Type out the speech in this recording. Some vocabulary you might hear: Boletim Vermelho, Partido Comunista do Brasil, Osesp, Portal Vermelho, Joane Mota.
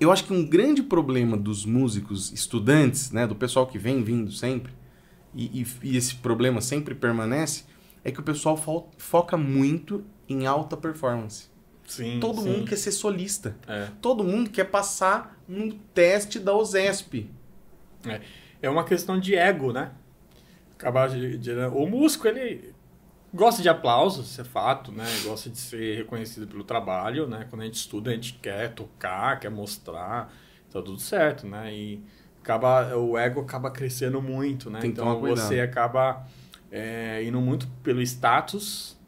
eu acho que um grande problema dos músicos estudantes, né, do pessoal que vem vindo sempre, e esse problema sempre permanece, é que o pessoal foca muito em alta performance. Sim, todo mundo quer ser solista. É. Todo mundo quer passar no teste da Osesp. É uma questão de ego, né? O músico, ele gosta de aplausos, isso é fato, né? Gosta de ser reconhecido pelo trabalho, né? Quando a gente estuda, a gente quer tocar, quer mostrar, tá tudo certo, né? E o ego acaba crescendo muito, né? Então você acaba indo muito pelo status...